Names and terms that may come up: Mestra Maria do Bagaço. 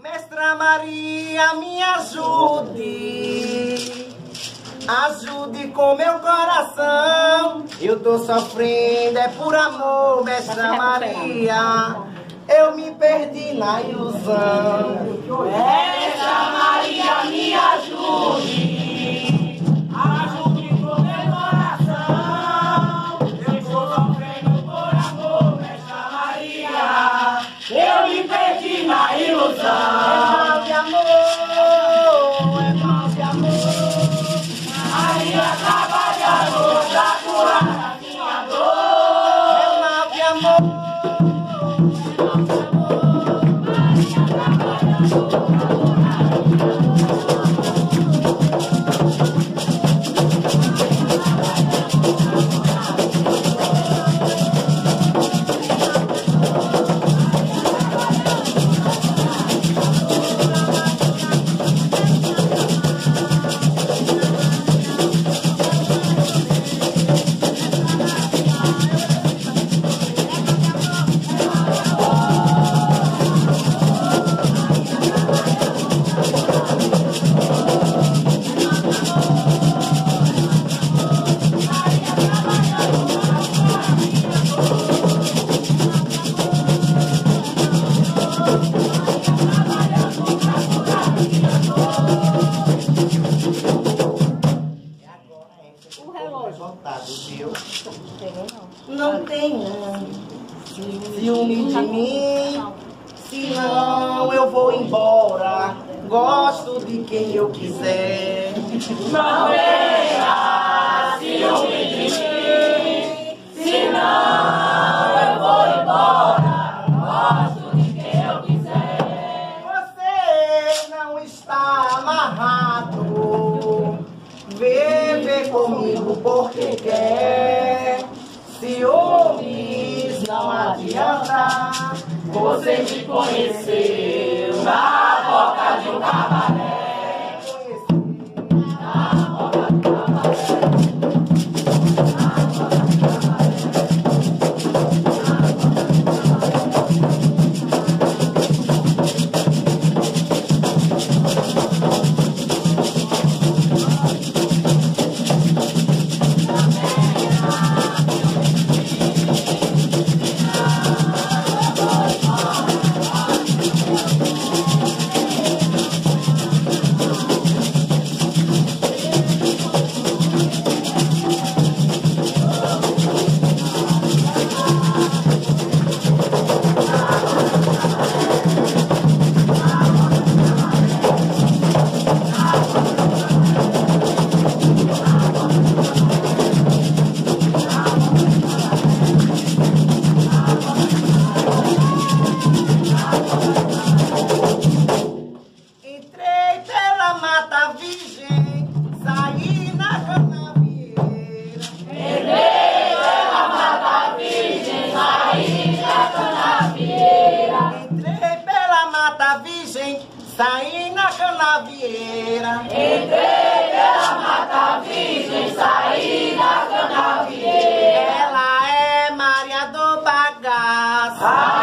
Mestra Maria, me ajude, ajude com meu coração. Eu tô sofrendo, é por amor, Mestra Maria. Eu me perdi na ilusão. Mestra Maria, me ajude, ajude com meu coração. Eu tô sofrendo por amor, Mestra Maria. Eu me perdi na ilusão. Não tem ciúme de mim, senão eu vou embora. Gosto de quem eu quiser. Não tenha ciúme de mim, senão eu vou embora. Gosto de quem eu quiser. Você não está amarrado, vive comigo porque quer. Ciúmes não adianta. Você me conheceu na boca de um cabaré. Na boca de um cabaré. Saí na canavieira. Entrei pela mata virgem, saí na canavieira. Ela é Maria do Bagaço.